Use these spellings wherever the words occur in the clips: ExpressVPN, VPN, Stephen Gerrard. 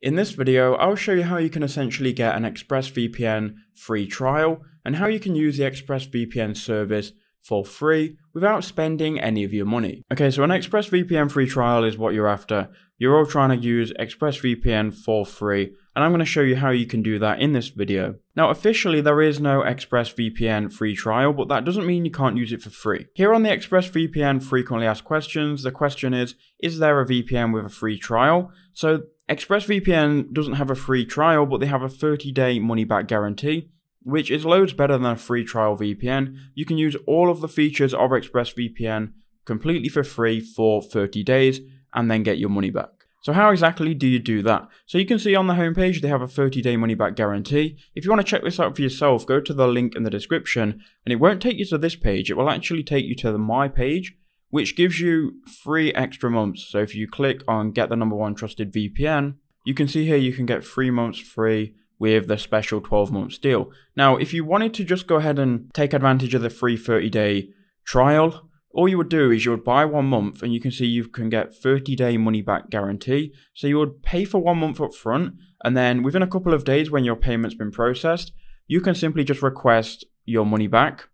In this video, I'll show you how you can essentially get an ExpressVPN free trial and how you can use the ExpressVPN service for free without spending any of your money. Okay, so an ExpressVPN free trial is what you're after. You're all trying to use ExpressVPN for free, and I'm going to show you how you can do that in this video. Now, officially, there is no ExpressVPN free trial, but that doesn't mean you can't use it for free. Here on the ExpressVPN frequently asked questions, the question is there a VPN with a free trial? So ExpressVPN doesn't have a free trial, but they have a 30-day money-back guarantee, which is loads better than a free trial VPN. You can use all of the features of ExpressVPN completely for free for 30 days and then get your money back. So how exactly do you do that? So you can see on the homepage they have a 30-day money back guarantee. If you want to check this out for yourself, go to the link in the description, and it won't take you to this page. It will actually take you to the My page, which gives you 3 extra months. So if you click on Get the #1 Trusted VPN, you can see here you can get 3 months free with the special 12-month deal. Now, if you wanted to just go ahead and take advantage of the free 30-day trial, all you would do is you would buy 1 month, and you can see you can get 30-day money-back guarantee. So you would pay for 1 month up front, and then within a couple of days when your payment's been processed, you can simply just request your money back,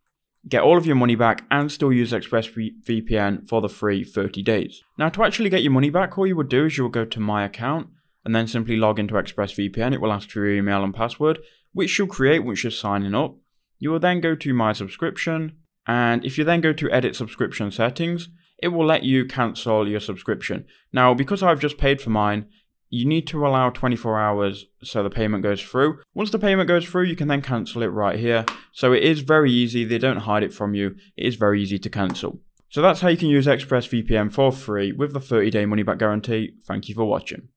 get all of your money back, and still use ExpressVPN for the free 30 days. Now, to actually get your money back, all you would do is you would go to My Account, and then simply log into ExpressVPN. It will ask for your email and password, which you'll create once you're signing up. You will then go to My Subscription, and if you then go to Edit Subscription Settings, it will let you cancel your subscription. Now, because I've just paid for mine, you need to allow 24 hours so the payment goes through. Once the payment goes through, you can then cancel it right here. So it is very easy. They don't hide it from you. It is very easy to cancel. So that's how you can use ExpressVPN for free with the 30-day money-back guarantee. Thank you for watching.